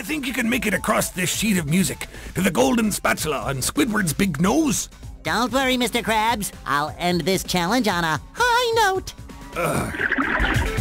you think you can make it across this sheet of music to the golden spatula on Squidward's big nose? Don't worry, Mr. Krabs. I'll end this challenge on a high note.